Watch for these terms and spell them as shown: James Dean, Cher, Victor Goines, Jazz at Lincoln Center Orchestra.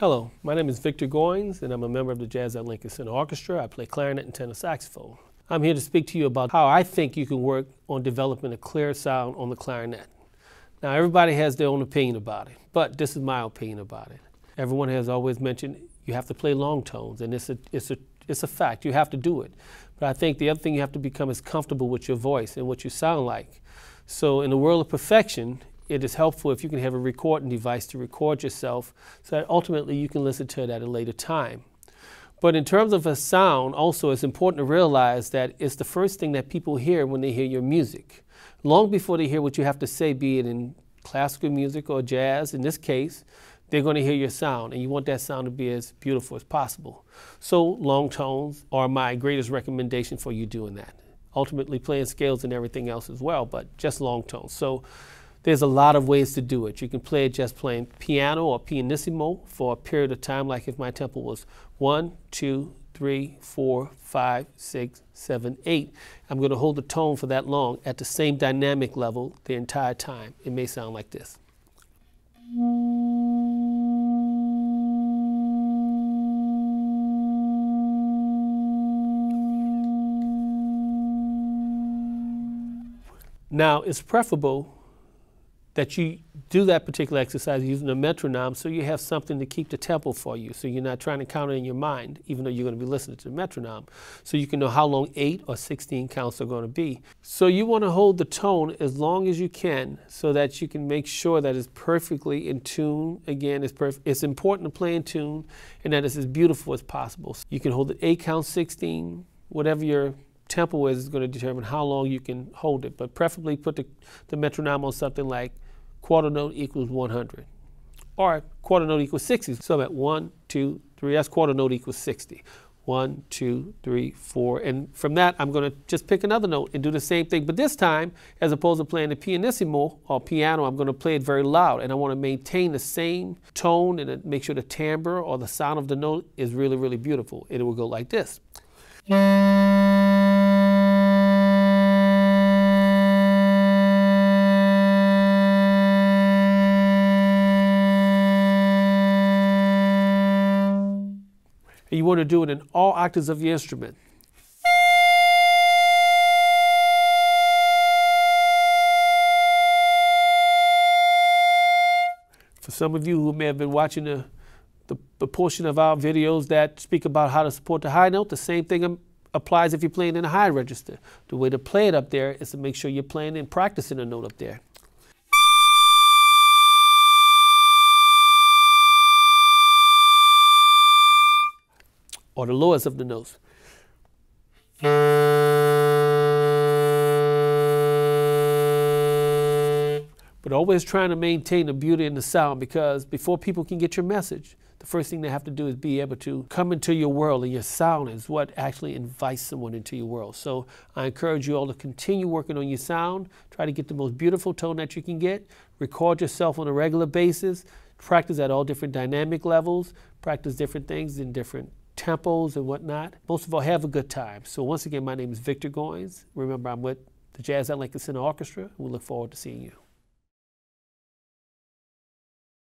Hello, my name is Victor Goines, and I'm a member of the Jazz at Lincoln Center Orchestra. I play clarinet and tenor saxophone. I'm here to speak to you about how I think you can work on developing a clear sound on the clarinet. Now, everybody has their own opinion about it, but this is my opinion about it. Everyone has always mentioned you have to play long tones, and it's a fact. You have to do it. But I think the other thing you have to become is comfortable with your voice and what you sound like. So in the world of perfection, it is helpful if you can have a recording device to record yourself so that ultimately you can listen to it at a later time. But in terms of a sound, also it's important to realize that it's the first thing that people hear when they hear your music. Long before they hear what you have to say, be it in classical music or jazz, in this case, they're going to hear your sound, and you want that sound to be as beautiful as possible. So long tones are my greatest recommendation for you doing that. Ultimately playing scales and everything else as well, but just long tones. So there's a lot of ways to do it. You can play it just playing piano or pianissimo for a period of time, like if my tempo was 1, 2, 3, 4, 5, 6, 7, 8. I'm going to hold the tone for that long at the same dynamic level the entire time. It may sound like this. Now, it's preferable that you do that particular exercise using a metronome so you have something to keep the tempo for you, so you're not trying to count it in your mind, even though you're going to be listening to the metronome, so you can know how long 8 or 16 counts are going to be. So you want to hold the tone as long as you can so that you can make sure that it's perfectly in tune. Again, it's important to play in tune and that it's as beautiful as possible. So you can hold it 8 counts, 16, whatever your tempo is going to determine how long you can hold it, but preferably put the metronome on something like quarter note equals 100 or quarter note equals 60. So I'm at 1, 2, 3, that's quarter note equals 60. 1, 2, 3, 4, and from that I'm going to just pick another note and do the same thing, but this time, as opposed to playing the pianissimo or piano, I'm going to play it very loud, and I want to maintain the same tone and make sure the timbre or the sound of the note is really, really beautiful. It will go like this. And you want to do it in all octaves of your instrument. For some of you who may have been watching the portion of our videos that speak about how to support the high note, the same thing applies if you're playing in a high register. The way to play it up there is to make sure you're playing and practicing a note up there. Or the lowest of the notes. But always trying to maintain the beauty in the sound, because before people can get your message, the first thing they have to do is be able to come into your world, and your sound is what actually invites someone into your world. So I encourage you all to continue working on your sound, try to get the most beautiful tone that you can get, record yourself on a regular basis, practice at all different dynamic levels, practice different things in different tempos and whatnot. Most of all, have a good time. So once again, my name is Victor Goines. Remember, I'm with the Jazz at Lincoln Center Orchestra. We look forward to seeing you.